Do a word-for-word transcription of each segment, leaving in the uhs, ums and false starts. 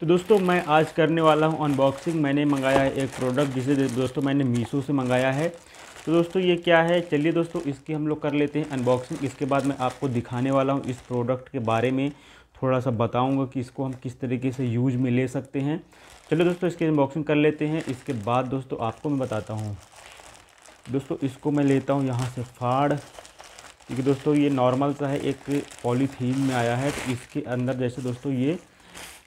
तो दोस्तों मैं आज करने वाला हूं अनबॉक्सिंग। मैंने मंगाया है एक प्रोडक्ट जिसे दोस्तों मैंने मीशो से मंगाया है। तो दोस्तों ये क्या है, चलिए दोस्तों इसकी हम लोग कर लेते हैं अनबॉक्सिंग। इसके बाद मैं आपको दिखाने वाला हूं इस प्रोडक्ट के बारे में थोड़ा सा बताऊंगा कि इसको हम किस तरीके से यूज में ले सकते हैं। चलिए दोस्तों इसकी अनबॉक्सिंग कर लेते हैं। इसके बाद दोस्तों आपको मैं बताता हूँ। दोस्तों इसको मैं लेता हूँ यहाँ से फाड़, क्योंकि दोस्तों ये नॉर्मल सा है, एक पॉलीथीन में आया है। तो इसके अंदर जैसे दोस्तों ये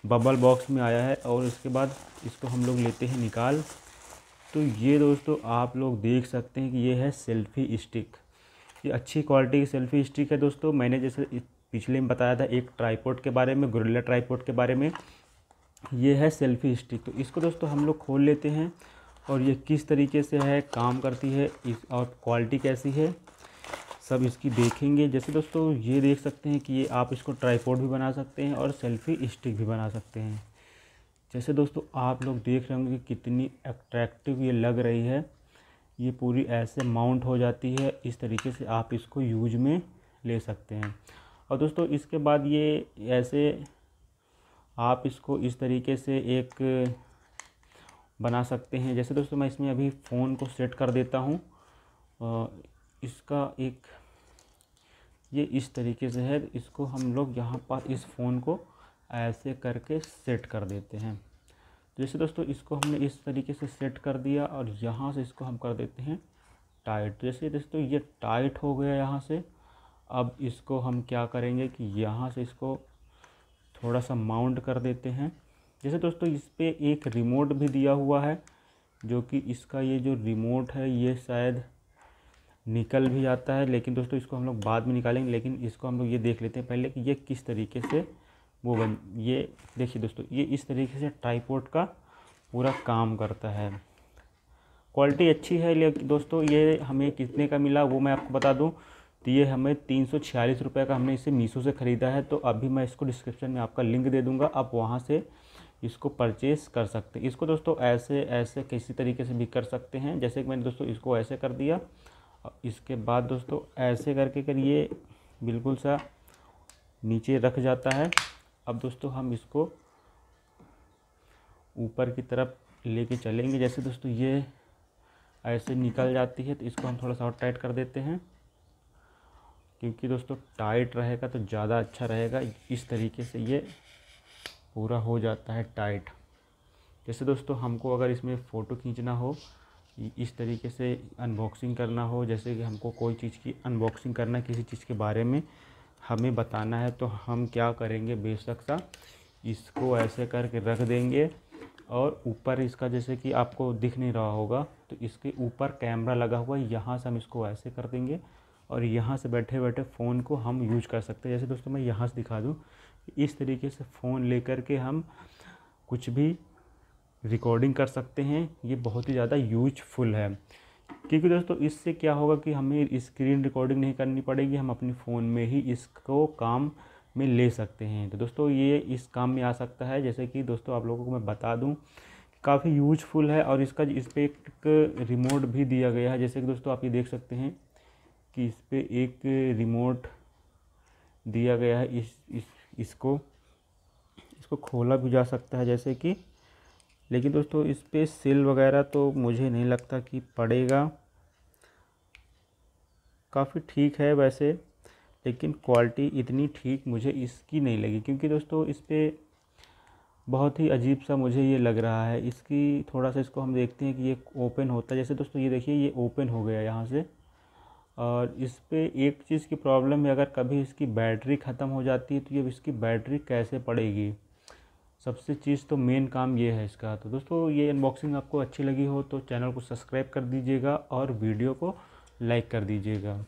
बबल बॉक्स में आया है और इसके बाद इसको हम लोग लेते हैं निकाल। तो ये दोस्तों आप लोग देख सकते हैं कि ये है सेल्फ़ी स्टिक। ये अच्छी क्वालिटी की सेल्फ़ी स्टिक है दोस्तों। मैंने जैसे पिछले में बताया था एक ट्राइपॉड के बारे में, गोरिल्ला ट्राइपॉड के बारे में, ये है सेल्फ़ी स्टिक। तो इसको दोस्तों हम लोग खोल लेते हैं और ये किस तरीके से है, काम करती है इस और क्वालिटी कैसी है, सब इसकी देखेंगे। जैसे दोस्तों ये देख सकते हैं कि ये आप इसको ट्राइपॉड भी बना सकते हैं और सेल्फ़ी स्टिक भी बना सकते हैं। जैसे दोस्तों आप लोग देख रहे होंगे कि कितनी अट्रैक्टिव ये लग रही है। ये पूरी ऐसे माउंट हो जाती है, इस तरीके से आप इसको यूज में ले सकते हैं। और दोस्तों इसके बाद ये ऐसे आप इसको इस तरीके से एक बना सकते हैं। जैसे दोस्तों मैं इसमें अभी फ़ोन को सेट कर देता हूँ। इसका एक ये इस तरीके से है, इसको हम लोग यहाँ पर इस फ़ोन को ऐसे करके सेट कर देते हैं। जैसे दोस्तों इसको हमने इस तरीके से सेट कर दिया और यहाँ से इसको हम कर देते हैं टाइट। जैसे दोस्तों ये टाइट हो गया यहाँ से। अब इसको हम क्या करेंगे कि यहाँ से इसको थोड़ा सा माउंट कर देते हैं। जैसे दोस्तों इस पर एक रिमोट भी दिया हुआ है, जो कि इसका ये जो रिमोट है ये शायद निकल भी जाता है, लेकिन दोस्तों इसको हम लोग बाद में निकालेंगे। लेकिन इसको हम लोग ये देख लेते हैं पहले कि ये किस तरीके से वो बन। ये देखिए दोस्तों ये इस तरीके से ट्राइपॉड का पूरा काम करता है। क्वालिटी अच्छी है। लेकिन दोस्तों ये हमें कितने का मिला वो मैं आपको बता दूं। तो ये हमें तीन सौ छियालीस रुपये का हमने इसे मीशो से ख़रीदा है। तो अभी मैं इसको डिस्क्रिप्शन में आपका लिंक दे दूँगा, आप वहाँ से इसको परचेस कर सकते हैं। इसको दोस्तों ऐसे ऐसे किसी तरीके से भी कर सकते हैं। जैसे कि मैंने दोस्तों इसको ऐसे कर दिया, इसके बाद दोस्तों ऐसे करके कर ये बिल्कुल सा नीचे रख जाता है। अब दोस्तों हम इसको ऊपर की तरफ लेके चलेंगे। जैसे दोस्तों ये ऐसे निकल जाती है, तो इसको हम थोड़ा सा और टाइट कर देते हैं, क्योंकि दोस्तों टाइट रहेगा तो ज़्यादा अच्छा रहेगा। इस तरीके से ये पूरा हो जाता है टाइट। जैसे दोस्तों हमको अगर इसमें फ़ोटो खींचना हो, इस तरीके से अनबॉक्सिंग करना हो, जैसे कि हमको कोई चीज़ की अनबॉक्सिंग करना, किसी चीज़ के बारे में हमें बताना है, तो हम क्या करेंगे, बेशक सा इसको ऐसे करके रख देंगे और ऊपर इसका जैसे कि आपको दिख नहीं रहा होगा, तो इसके ऊपर कैमरा लगा हुआ है, यहाँ से हम इसको ऐसे कर देंगे और यहाँ से बैठे बैठे फ़ोन को हम यूज कर सकते हैं। जैसे दोस्तों मैं यहाँ से दिखा दूँ, इस तरीके से फ़ोन ले कर के हम कुछ भी रिकॉर्डिंग कर सकते हैं। ये बहुत ही ज़्यादा यूजफुल है, क्योंकि दोस्तों इससे क्या होगा कि हमें स्क्रीन रिकॉर्डिंग नहीं करनी पड़ेगी, हम अपने फ़ोन में ही इसको काम में ले सकते हैं। तो दोस्तों ये इस काम में आ सकता है। जैसे कि दोस्तों आप लोगों को मैं बता दूं, काफ़ी यूजफुल है। और इसका इस पर एक रिमोट भी दिया गया है। जैसे कि दोस्तों आप ये देख सकते हैं कि इस पर एक रिमोट दिया गया है। इस, इस इसको इसको खोला भी जा सकता है जैसे कि। लेकिन दोस्तों इस पर सेल वगैरह तो मुझे नहीं लगता कि पड़ेगा। काफ़ी ठीक है वैसे, लेकिन क्वालिटी इतनी ठीक मुझे इसकी नहीं लगी, क्योंकि दोस्तों इस पर बहुत ही अजीब सा मुझे ये लग रहा है। इसकी थोड़ा सा इसको हम देखते हैं कि ये ओपन होता है। जैसे दोस्तों ये देखिए ये ओपन हो गया यहाँ से। और इस पर एक चीज़ की प्रॉब्लम है, अगर कभी इसकी बैटरी ख़त्म हो जाती है तो ये इसकी बैटरी कैसे पड़ेगी, सबसे चीज़ तो मेन काम ये है इसका। तो दोस्तों ये अनबॉक्सिंग आपको अच्छी लगी हो तो चैनल को सब्सक्राइब कर दीजिएगा और वीडियो को लाइक कर दीजिएगा।